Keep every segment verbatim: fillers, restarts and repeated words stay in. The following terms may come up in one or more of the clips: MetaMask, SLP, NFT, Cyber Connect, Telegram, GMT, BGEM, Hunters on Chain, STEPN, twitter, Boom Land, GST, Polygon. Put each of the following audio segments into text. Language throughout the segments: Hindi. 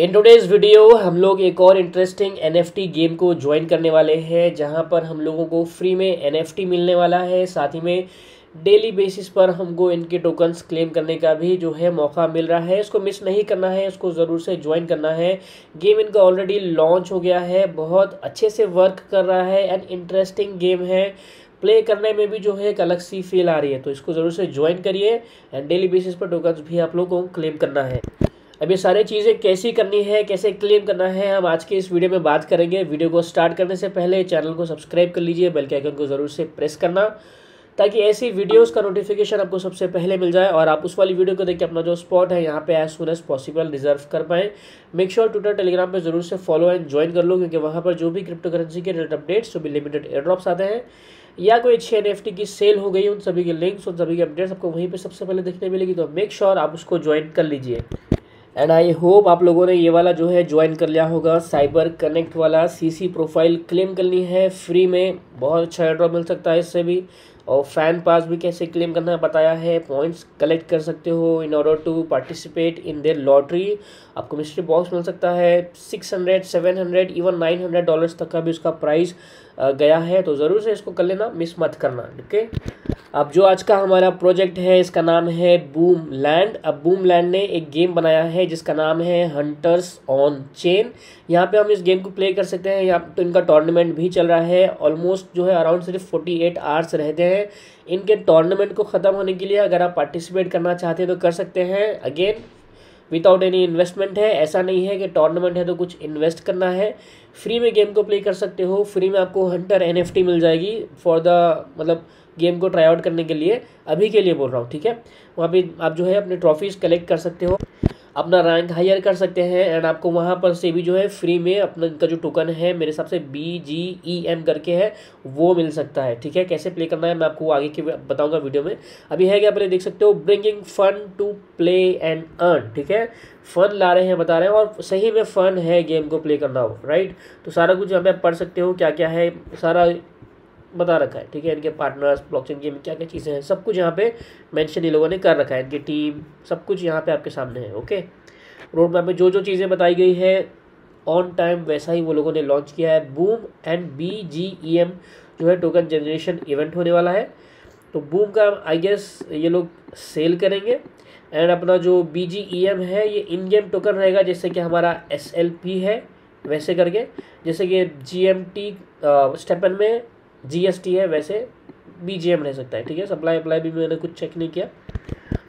इन टुडेज वीडियो हम लोग एक और इंटरेस्टिंग एनएफटी गेम को ज्वाइन करने वाले हैं, जहां पर हम लोगों को फ्री में एनएफटी मिलने वाला है। साथ ही में डेली बेसिस पर हमको इनके टोकन्स क्लेम करने का भी जो है मौका मिल रहा है। इसको मिस नहीं करना है, इसको ज़रूर से ज्वाइन करना है। गेम इनका ऑलरेडी लॉन्च हो गया है, बहुत अच्छे से वर्क कर रहा है एंड इंटरेस्टिंग गेम है। प्ले करने में भी जो है एक अलग सी फील आ रही है, तो इसको ज़रूर से ज्वाइन करिए एंड डेली बेसिस पर टोकन्स भी आप लोगों को क्लेम करना है। अब ये सारी चीज़ें कैसी करनी है, कैसे क्लेम करना है, हम आज के इस वीडियो में बात करेंगे। वीडियो को स्टार्ट करने से पहले चैनल को सब्सक्राइब कर लीजिए, बेल के आइकन को ज़रूर से प्रेस करना, ताकि ऐसी वीडियोस का नोटिफिकेशन आपको सबसे पहले मिल जाए और आप उस वाली वीडियो को देख के अपना जो स्पॉट है यहाँ पे as soon as possible reserve कर पाएँ। मेक श्योर ट्विटर टेलीग्राम पे ज़रूर से फॉलो एंड ज्वाइन कर लो, क्योंकि वहाँ पर जो भी क्रिप्टो करेंसी के रिलेटेड अपडेट्स, जो भी लिमिटेड एयरड्रॉप्स आते हैं या कोई अच्छी एन एफ टी की सेल हो गई, उन सभी के लिंक्स, उन सभी के अपडेट्स आपको वहीं पर सबसे पहले देखने मिलेगी। तो मेक श्योर आप उसको ज्वाइन कर लीजिए। एंड आई होप आप लोगों ने ये वाला जो है ज्वाइन कर लिया होगा, साइबर कनेक्ट वाला। सीसी प्रोफाइल क्लेम करनी है फ्री में, बहुत अच्छा एयरड्रॉप मिल सकता है इससे भी। और फैन पास भी कैसे क्लेम करना बताया है, पॉइंट्स कलेक्ट कर सकते हो in order to participate in their lottery. आपको मिस्ट्री बॉक्स मिल सकता है, six hundred seven hundred even nine hundred dollars तक का भी उसका प्राइस गया है, तो ज़रूर से इसको कर लेना, मिस मत करना। ओके, अब जो आज का हमारा प्रोजेक्ट है इसका नाम है बूम लैंड। अब बूम लैंड ने एक गेम बनाया है जिसका नाम है हंटर्स ऑन चेन। यहाँ पे हम इस गेम को प्ले कर सकते हैं। यहाँ तो इनका टूर्नामेंट भी चल रहा है, ऑलमोस्ट जो है अराउंड सिर्फ फोर्टी एट आवर्स रहते हैं इनके टूर्नामेंट को ख़त्म होने के लिए। अगर आप पार्टिसिपेट करना चाहते हैं तो कर सकते हैं, अगेन विदाउट एनी इन्वेस्टमेंट है। ऐसा नहीं है कि टूर्नामेंट है तो कुछ इन्वेस्ट करना है, फ्री में गेम को प्ले कर सकते हो। फ्री में आपको हंटर एनएफटी मिल जाएगी फॉर द मतलब गेम को ट्राई आउट करने के लिए, अभी के लिए बोल रहा हूँ, ठीक है। वहाँ पे आप जो है अपने ट्रॉफीज़ कलेक्ट कर सकते हो, अपना रैंक हायर कर सकते हैं एंड आपको वहाँ पर से भी जो है फ्री में अपना इनका जो टोकन है, मेरे हिसाब से बी जी ई एम करके है, वो मिल सकता है, ठीक है। कैसे प्ले करना है मैं आपको आगे के बताऊँगा वीडियो में। अभी है क्या पहले देख सकते हो, bringing fun to play and earn, ठीक है। फ़न ला रहे हैं बता रहे हैं, और सही में फ़न है गेम को प्ले करना हो, राइट। तो सारा कुछ हमें पढ़ सकते हो क्या क्या है, सारा बता रखा है, ठीक है। इनके पार्टनर्स, ब्लॉकचेन गेम क्या क्या चीज़ें हैं, सब कुछ यहाँ पे मेंशन इन लोगों ने कर रखा है, इनकी टीम, सब कुछ यहाँ पे आपके सामने है। ओके, रोड मैप में जो जो चीज़ें बताई गई है ऑन टाइम वैसा ही वो लोगों ने लॉन्च किया है। Boom and B G E M जो है टोकन जनरेशन इवेंट होने वाला है, तो बूम का आई गेस ये लोग सेल करेंगे एंड अपना जो बी जी ई एम है ये इन गेम टोकन रहेगा, जैसे कि हमारा एस एल पी है वैसे करके, जैसे कि जी एम टी स्टेपन में जीएसटी है वैसे बीजीएम रह सकता है, ठीक है। सप्लाई अप्लाई भी मैंने कुछ चेक नहीं किया,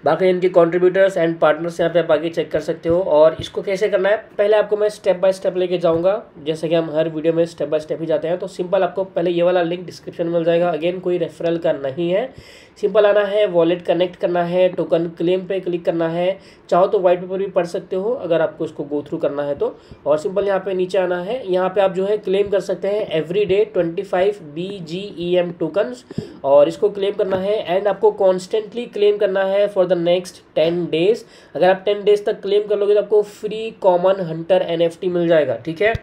बाकी इनके कंट्रीब्यूटर्स एंड पार्टनर्स यहाँ पे आप आगे चेक कर सकते हो। और इसको कैसे करना है पहले आपको मैं स्टेप बाय स्टेप लेके जाऊँगा, जैसे कि हम हर वीडियो में स्टेप बाय स्टेप ही जाते हैं। तो सिंपल आपको पहले ये वाला लिंक डिस्क्रिप्शन में मिल जाएगा, अगेन कोई रेफरल का नहीं है। सिंपल आना है, वॉलेट कनेक्ट करना है, टोकन क्लेम पे क्लिक करना है, चाहो तो वाइट पेपर भी पढ़ सकते हो अगर आपको इसको गो थ्रू करना है तो। और सिंपल यहाँ पे नीचे आना है, यहाँ पे आप जो है क्लेम कर सकते हैं every day twenty five B G E M tokens, और इसको क्लेम करना है एंड आपको कॉन्स्टेंटली क्लेम करना है for the next ten days. अगर आप टेन डेज तक क्लेम कर लोगे तो आपको फ्री कॉमन हंटर एनएफटी मिल जाएगा, ठीक है।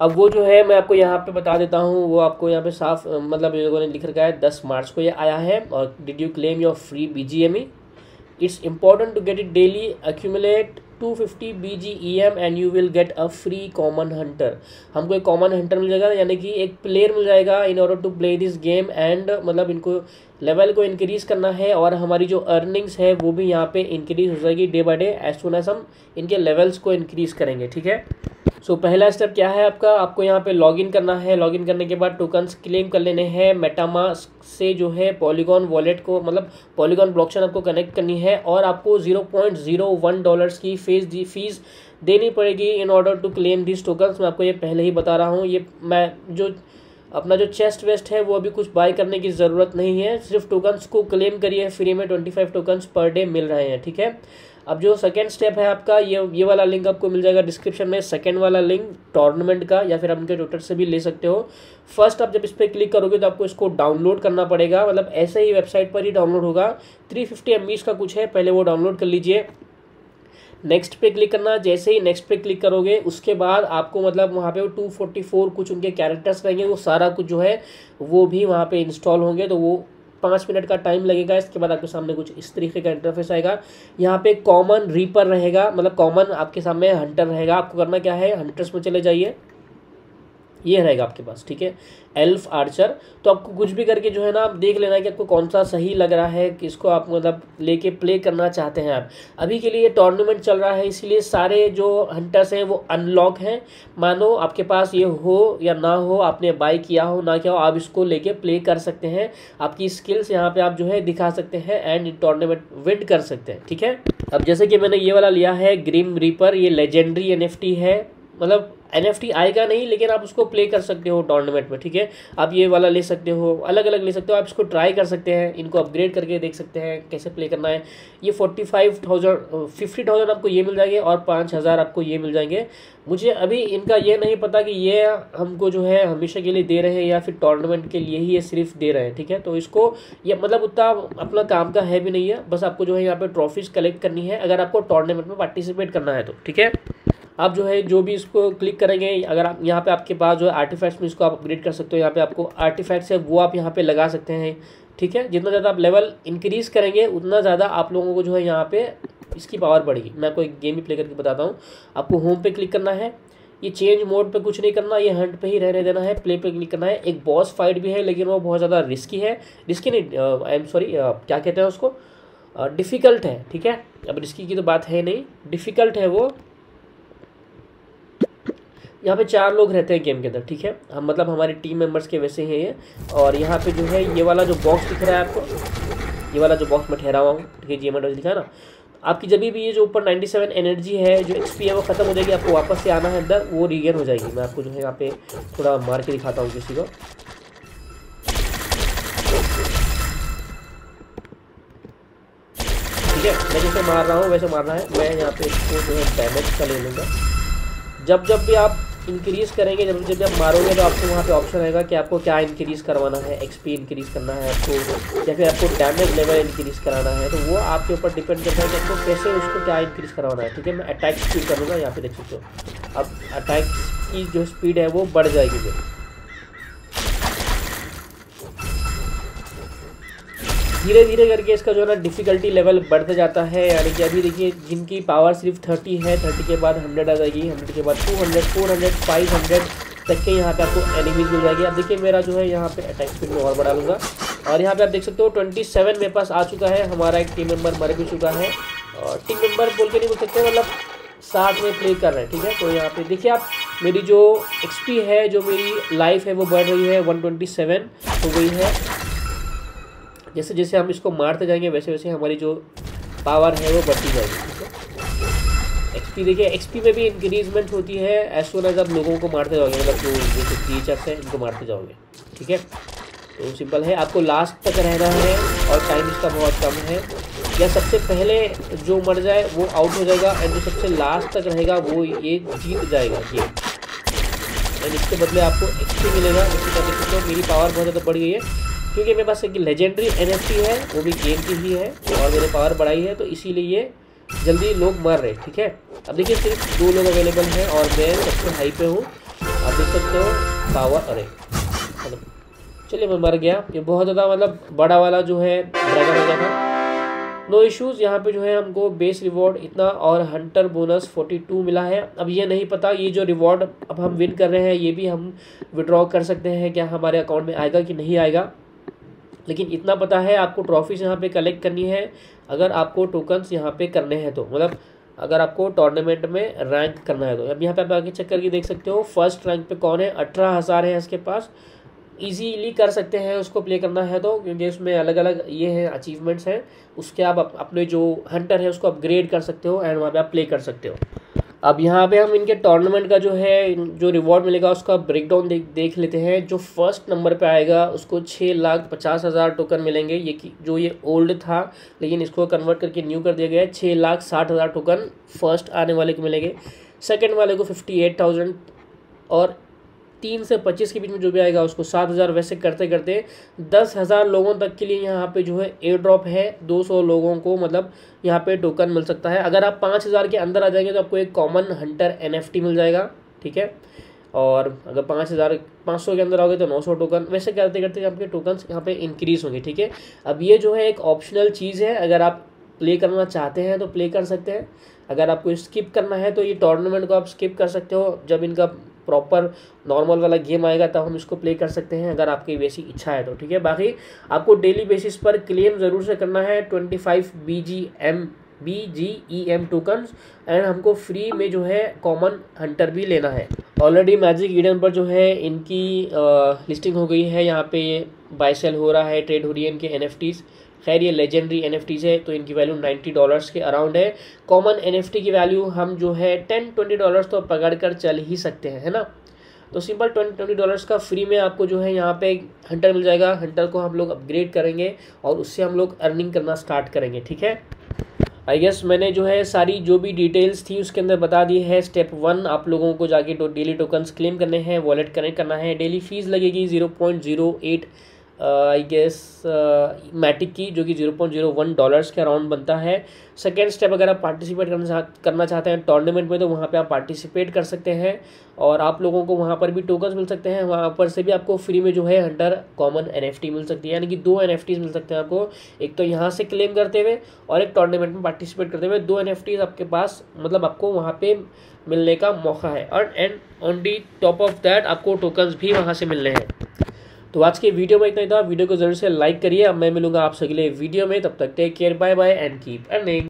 अब वो जो है मैं आपको यहाँ पे बता देता हूँ, वो आपको यहाँ पे साफ मतलब ये लोगों ने लिख रखा है दस मार्च को ये आया है। और did you claim your free BGM, it's important to get it daily, accumulate to fifty BGEM and you will get a free common hunter. हमको एक कॉमन हंटर मिल जाएगा, यानी कि एक प्लेयर मिल जाएगा in order to play this game and मतलब इनको लेवल को इंक्रीज करना है और हमारी जो अर्निंग्स है वो भी यहाँ पे इंक्रीज हो जाएगी day by day as soon as हम इनके लेवल्स को इंक्रीज करेंगे, ठीक है। सो so, पहला स्टेप क्या है आपका, आपको यहाँ पे लॉगिन करना है। लॉगिन करने के बाद टोकन्स क्लेम कर लेने हैं, मेटामास्क से जो है पॉलीगॉन वॉलेट को मतलब पॉलीगॉन ब्लॉकचेन आपको कनेक्ट करनी है और आपको zero point zero one dollars की फीस दी फीस देनी पड़ेगी in order to claim this tokens. मैं आपको ये पहले ही बता रहा हूँ, ये मैं जो अपना जो चेस्ट वेस्ट है वो अभी कुछ बाय करने की ज़रूरत नहीं है, सिर्फ टोकन्स को क्लेम करिए, फ्री में twenty five tokens per day मिल रहे हैं, ठीक है। अब जो सेकेंड स्टेप है आपका, ये ये वाला लिंक आपको मिल जाएगा डिस्क्रिप्शन में, सेकेंड वाला लिंक टूर्नामेंट का, या फिर आप उनके ट्विटर से भी ले सकते हो। फर्स्ट आप जब इस पर क्लिक करोगे तो आपको इसको डाउनलोड करना पड़ेगा, मतलब ऐसे ही वेबसाइट पर ही डाउनलोड होगा, थ्री फिफ्टी एम बी का कुछ है, पहले वो डाउनलोड कर लीजिए। नेक्स्ट पे क्लिक करना, जैसे ही नेक्स्ट पे क्लिक करोगे उसके बाद आपको मतलब वहाँ पे टू फोर्टी फोर कुछ उनके कैरेक्टर्स रहेंगे, वो सारा कुछ जो है वो भी वहाँ पे इंस्टॉल होंगे, तो वो पाँच मिनट का टाइम लगेगा। इसके बाद आपके सामने कुछ इस तरीके का इंटरफेस आएगा। यहाँ पे कॉमन रीपर रहेगा, मतलब कॉमन आपके सामने हंटर रहेगा। आपको करना क्या है, हंटर्स में चले जाइए, ये रहेगा आपके पास, ठीक है, एल्फ आर्चर। तो आपको कुछ भी करके जो है ना आप देख लेना है कि आपको कौन सा सही लग रहा है, किसको आप मतलब लेके प्ले करना चाहते हैं आप। अभी के लिए टूर्नामेंट चल रहा है, इसलिए सारे जो हंटर्स हैं वो अनलॉक हैं। मानो आपके पास ये हो या ना हो, आपने बाय किया हो ना किया हो, आप इसको लेके प्ले कर सकते हैं। आपकी स्किल्स यहाँ पर आप जो है दिखा सकते हैं एंड टूर्नामेंट विन कर सकते हैं, ठीक है। अब जैसे कि मैंने ये वाला लिया है ग्रीम रीपर, ये लेजेंडरी एन एफ टी है, मतलब एनएफटी आएगा नहीं लेकिन आप उसको प्ले कर सकते हो टूर्नामेंट में, ठीक है। आप ये वाला ले सकते हो, अलग अलग ले सकते हो, आप इसको ट्राई कर सकते हैं, इनको अपग्रेड करके देख सकते हैं कैसे प्ले करना है। ये forty five thousand fifty thousand आपको ये मिल जाएंगे और पाँच हज़ार आपको ये मिल जाएंगे। मुझे अभी इनका ये नहीं पता कि ये हमको जो है हमेशा के लिए दे रहे हैं या फिर टूर्नामेंट के लिए ही ये सिर्फ दे रहे हैं, ठीक है। तो इसको ये मतलब उतना अपना काम का है भी नहीं है, बस आपको जो है यहाँ पर ट्रॉफीज़ कलेक्ट करनी है अगर आपको टूर्नामेंट में पार्टिसिपेट करना है तो, ठीक है। आप जो है जो भी इसको क्लिक करेंगे, अगर आप यहाँ पे आपके पास जो है आर्टिफैक्ट्स में इसको आप अपग्रेड कर सकते हो। यहाँ पे आपको आर्टिफैक्ट्स है वो आप यहाँ पे लगा सकते हैं, ठीक है। जितना ज़्यादा आप लेवल इंक्रीज़ करेंगे उतना ज़्यादा आप लोगों को जो है यहाँ पे इसकी पावर बढ़ेगी। मैं आपको एक गेम ही प्ले करके बताता हूँ। आपको होम पे क्लिक करना है, ये चेंज मोड पे कुछ नहीं करना, ये हंट पे ही रहने देना है, प्ले पे क्लिक करना है। एक बॉस फाइट भी है लेकिन वो बहुत ज़्यादा रिस्की है, रिस्की नहीं, आई एम सॉरी, क्या कहते हैं उसको, डिफ़िकल्ट है, ठीक है। अब रिस्की की तो बात है नहीं, डिफ़िकल्ट है वो। यहाँ पे चार लोग रहते हैं गेम के अंदर, ठीक है, हम मतलब हमारे टीम मेंबर्स के वैसे ही हैं ये। और यहाँ पे जो है ये वाला जो बॉक्स दिख रहा है आपको, ये वाला जो बॉक्स मैं ठहरा हुआ हूँ, ठीक है, जी एम लिखा है ना। आपकी जब भी ये जो ऊपर नाइन्टी सेवन एनर्जी है, जो एक्सपी है वो ख़त्म हो जाएगी, आपको वापस से आना है अंदर, वो रीगेन हो जाएगी। मैं आपको जो है यहाँ पे थोड़ा मार के दिखाता हूँ किसी को। ठीक है, मैं जैसे मार रहा हूँ वैसे मारना है। मैं यहाँ पे इसको जो है डैमेज का ले लूँगा। जब जब भी आप इंक्रीज़ करेंगे, जब जब आप मारोगे तो आपको वहाँ पे ऑप्शन रहेगा कि आपको क्या इंक्रीज़ करवाना है, एक्सपी इंक्रीज़ करना है आपको, या फिर आपको डैमेज लेवल इंक्रीज़ कराना है। तो वो आपके ऊपर डिपेंड करता है कि आपको कैसे उसको क्या इंक्रीज़ करवाना है, ठीक है। मैं अटैक स्पीड करूँगा, यहाँ पे देख सकते हो अब अटैक की जो स्पीड है वो बढ़ जाएगी धीरे धीरे करके। इसका जो है ना डिफ़िकल्टी लेवल बढ़ता जाता है, यानी कि अभी देखिए जिनकी पावर सिर्फ तीस है, तीस के बाद हंड्रेड आ जाएगी, हंड्रेड के बाद दो सौ, चार सौ, पाँच सौ तक के यहाँ पे आपको एनिमीज मिल जाएगी। अब देखिए मेरा जो है यहाँ पे अटैक स्पीड में और बढ़ा लूँगा। और यहाँ पे आप देख सकते हो सत्ताईस मेरे पास आ चुका है। हमारा एक टीम मेम्बर मर भी चुका है, और टीम मेम्बर बोल के नहीं बोल सकते, मतलब साथ में प्ले कर रहे हैं, ठीक है। तो यहाँ पे देखिए आप, मेरी जो एक्सपी है, जो मेरी लाइफ है वो बढ़ रही है, एक सौ सत्ताईस हो गई है। जैसे जैसे हम इसको मारते जाएंगे वैसे वैसे हमारी जो पावर है वो बढ़ती जाएगी। एक्सपी देखिए, एक्सपी में भी इंक्रीजमेंट होती है एज सोन एज आप लोगों को मारते जाओगे, मतलब जो जैसे टीचर्स हैं इनको मारते जाओगे, ठीक है। तो सिंपल है, आपको लास्ट तक रहना है और टाइम इसका बहुत कम है। या सबसे पहले जो मर जाए वो आउट हो जाएगा, एंड जो सबसे लास्ट तक रहेगा वो ये जीत जाएगा ये। एंड इसके बदले आपको एक्सपी मिलेगा। इसके मेरी पावर बहुत ज़्यादा बढ़ गई है क्योंकि मेरे पास एक लेजेंडरी एनएफटी है, वो भी गेम की ही है, और मेरे पावर बढ़ाई है, तो इसीलिए ये जल्दी लोग मर रहे हैं, ठीक है। अब देखिए सिर्फ दो लोग अवेलेबल हैं और मैं सबसे हाई पे हूँ। आप देख सकते हो पावर, अरे मतलब चलिए मैं मर गया। ये बहुत ज़्यादा मतलब बड़ा वाला जो है ड्रैगन हो गया था, नो इशूज़। यहाँ पे जो है हमको बेस रिवॉर्ड इतना और हंटर बोनस फोर्टी टू मिला है। अब ये नहीं पता ये जो रिवॉर्ड अब हम विन कर रहे हैं ये भी हम विड्रॉ कर सकते हैं क्या, हमारे अकाउंट में आएगा कि नहीं आएगा, लेकिन इतना पता है आपको ट्रॉफीज यहाँ पे कलेक्ट करनी है अगर आपको टोकन्स यहाँ पे करने हैं तो, मतलब अगर आपको टूर्नामेंट में रैंक करना है तो। अब यहाँ पे आप आगे चेक करके देख सकते हो फर्स्ट रैंक पे कौन है, अठारह हज़ार है इसके पास, इजीली कर सकते हैं उसको प्ले करना है तो, क्योंकि उसमें अलग अलग ये हैं अचीवमेंट्स हैं, उसके आप अपने जो हंटर है उसको अपग्रेड कर सकते हो एंड वहाँ पर आप प्ले कर सकते हो। अब यहाँ पे हम इनके टूर्नामेंट का जो है जो रिवॉर्ड मिलेगा उसका ब्रेकडाउन देख देख लेते हैं। जो फर्स्ट नंबर पे आएगा उसको छः लाख पचास हज़ार टोकन मिलेंगे, ये कि जो ये ओल्ड था लेकिन इसको कन्वर्ट करके न्यू कर दिया गया है। छः लाख साठ हज़ार टोकन फर्स्ट आने वाले को मिलेंगे, सेकंड वाले को फिफ्टी एट थाउजेंड और तीन से पच्चीस के बीच में जो भी आएगा उसको सात हज़ार। वैसे करते करते दस हज़ार लोगों तक के लिए यहाँ पे जो है एयर ड्रॉप है, दो सौ लोगों को मतलब यहाँ पे टोकन मिल सकता है। अगर आप पाँच हज़ार के अंदर आ जाएंगे तो आपको एक कॉमन हंटर एनएफटी मिल जाएगा, ठीक है। और अगर पाँच हज़ार पाँच सौ के अंदर आओगे तो नौ सौ टोकन, वैसे करते करते आपके टोकन्स यहाँ पे इंक्रीज़ होंगे। ठीक है, अब ये जो है एक ऑप्शनल चीज़ है, अगर आप प्ले करना चाहते हैं तो प्ले कर सकते हैं, अगर आपको स्किप करना है तो ये टूर्नामेंट को आप स्किप कर सकते हो, जब इनका प्रॉपर नॉर्मल वाला गेम आएगा तब हम इसको प्ले कर सकते हैं, अगर आपकी वैसी इच्छा है तो। ठीक है, बाकी आपको डेली बेसिस पर क्लेम ज़रूर से करना है twenty five B G M B G E M tokens, and हमको फ्री में जो है कॉमन हंटर भी लेना है। ऑलरेडी मैजिक ईडन पर जो है इनकी लिस्टिंग हो गई है, यहाँ पे बाय सेल हो रहा है, ट्रेड हो रही है इनके एन एफ टीज़। खैर ये लेजेंडरी एन एफ टीज़ है तो इनकी वैल्यू नाइन्टी डॉलर्स के अराउंड है। कॉमन एन एफ टी की वैल्यू हम जो है टेन ट्वेंटी डॉलर्स तो पकड़ कर चल ही सकते हैं, है ना। तो सिंपल ट्वेंटी ट्वेंटी डॉलर्स का फ्री में आपको जो है यहाँ पे हंटर मिल जाएगा, हंटर को हम लोग अपग्रेड करेंगे और उससे हम लोग अर्निंग करना स्टार्ट करेंगे। ठीक है, आई गेस मैंने जो है सारी जो भी डिटेल्स थी उसके अंदर बता दी है। स्टेप वन, आप लोगों को जाके तो डेली टोकन्स क्लेम करने हैं, वॉलेट कनेक्ट करना है, डेली फीस लगेगी zero point zero eight I guess Matic की, जो कि zero point zero one dollars के अराउंड बनता है। सेकेंड स्टेप, अगर आप पार्टिसिपेट करना करना चाहते हैं टूर्नामेंट में तो वहाँ पे आप पार्टिसिपेट कर सकते हैं और आप लोगों को वहाँ पर भी टोकन्स मिल सकते हैं, वहाँ पर से भी आपको फ्री में जो है हंटर कॉमन एनएफटी मिल सकती है, यानी कि दो एनएफटीज मिल सकते हैं आपको, एक तो यहाँ से क्लेम करते हुए और एक टूर्नामेंट में पार्टिसिपेट करते हुए, दो एनएफटीज आपके पास मतलब आपको वहाँ पर मिलने का मौका है। और and on the top of that आपको टोकन्स भी वहाँ से मिलने हैं। तो आज के वीडियो में इतना ही था, वीडियो को जरूर से लाइक करिए। अब मैं मिलूंगा आपसे अगले वीडियो में, तब तक take care, bye bye and keep earning.